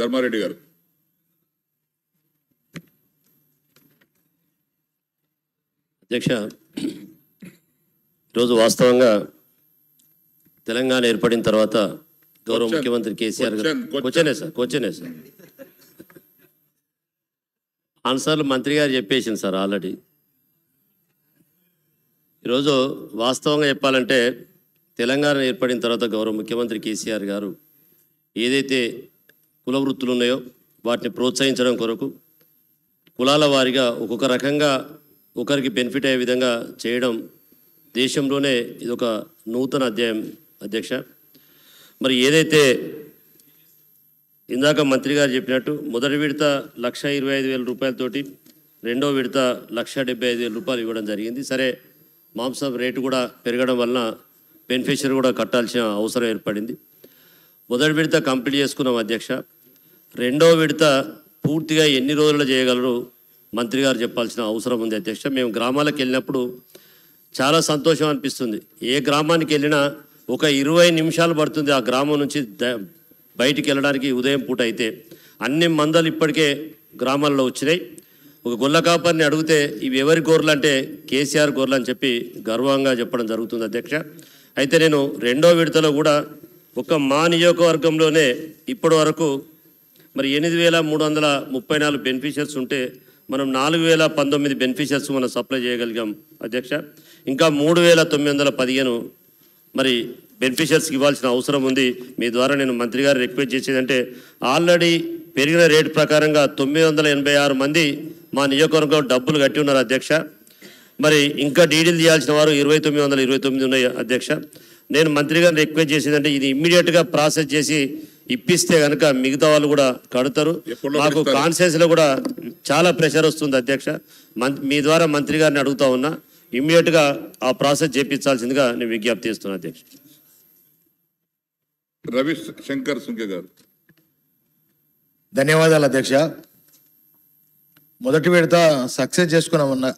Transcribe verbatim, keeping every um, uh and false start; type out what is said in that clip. ధర్మారెడ్డి గారు. అధ్యక్ష, ఈరోజు వాస్తవంగా తెలంగాణ ఏర్పడిన తర్వాత గౌరవ ముఖ్యమంత్రి కేసీఆర్ గారు క్వశ్చనే సార్ క్వశ్చనే సార్ ఆన్సర్లు మంత్రి గారు చెప్పేసింది సార్ ఆల్రెడీ. ఈరోజు వాస్తవంగా చెప్పాలంటే తెలంగాణ ఏర్పడిన తర్వాత గౌరవ ముఖ్యమంత్రి కేసీఆర్ గారు ఏదైతే కుల వృత్తులు ఉన్నాయో వాటిని ప్రోత్సహించడం కొరకు కులాల వారిగా ఒక్కొక్క రకంగా ఒకరికి బెనిఫిట్ అయ్యే విధంగా చేయడం దేశంలోనే ఇదొక నూతన అధ్యాయం అధ్యక్ష. మరి ఏదైతే ఇందాక మంత్రి గారు చెప్పినట్టు మొదటి విడత లక్ష ఇరవై ఐదు వేల రూపాయలతోటి రెండో విడత లక్ష డెబ్బై ఐదు వేల రూపాయలు ఇవ్వడం జరిగింది. సరే, మాంసం రేటు కూడా పెరగడం వలన బెనిఫిషియరీ కూడా కట్టాల్సిన అవసరం ఏర్పడింది. మొదటి విడత కంప్లీట్ చేసుకున్నాం అధ్యక్ష. రెండో విడత పూర్తిగా ఎన్ని రోజుల్లో చేయగలరు మంత్రి గారు చెప్పాల్సిన అవసరం ఉంది అధ్యక్ష. మేము గ్రామాలకు వెళ్ళినప్పుడు చాలా సంతోషం అనిపిస్తుంది. ఏ గ్రామానికి వెళ్ళినా ఒక ఇరవై నిమిషాలు పడుతుంది ఆ గ్రామం నుంచి బయటికి వెళ్ళడానికి. ఉదయం పూట అయితే అన్ని మందలు ఇప్పటికే గ్రామాల్లో వచ్చినాయి. ఒక గొల్ల కాపరిని అడిగితే ఇవి ఎవరి గోర్లు అంటే కేసీఆర్ గోర్లు అని చెప్పి గర్వంగా చెప్పడం జరుగుతుంది అధ్యక్ష. అయితే నేను రెండో విడతలో కూడా ఒక మా నియోజకవర్గంలోనే ఇప్పటి వరకు మరి ఎనిమిది వేల మూడు వందల ముప్పై నాలుగు బెనిఫిషియర్స్ ఉంటే మనం నాలుగు వేల పంతొమ్మిది బెనిఫిషియర్స్ మనం సప్లై చేయగలిగాం అధ్యక్ష. ఇంకా మూడు వేల తొమ్మిది వందల పదిహేను మరి బెనిఫిషియర్స్కి ఇవ్వాల్సిన అవసరం ఉంది. మీ ద్వారా నేను మంత్రి గారు రిక్వెస్ట్ చేసేదంటే ఆల్రెడీ పెరిగిన రేటు ప్రకారంగా తొమ్మిది వందల ఎనభై ఆరు మంది మా నియోజకవర్గం డబ్బులు కట్టి ఉన్నారు అధ్యక్ష. మరి ఇంకా డీడీలు చేయాల్సిన వారు ఇరవై తొమ్మిది వందల ఇరవై తొమ్మిది ఉన్నాయి అధ్యక్ష. నేను మంత్రి గారిని రిక్వెస్ట్ చేసేదంటే ఇది ఇమ్మీడియట్గా ప్రాసెస్ చేసి ఇప్పిస్తే కనుక మిగతా వాళ్ళు కూడా కడతారు. నాకు కాన్సెన్స్లో కూడా చాలా ప్రెషర్ వస్తుంది అధ్యక్ష. మీ ద్వారా మంత్రి గారిని అడుగుతా ఉన్నా ఇమ్మీడియట్గా ఆ ప్రాసెస్ చేపించాల్సిందిగా నేను విజ్ఞప్తి చేస్తున్నాను అధ్యక్ష. రవి శంకర్ సుంకే గారు. ధన్యవాదాలు అధ్యక్ష. మొదటి విడత సక్సెస్ చేసుకున్నామన్న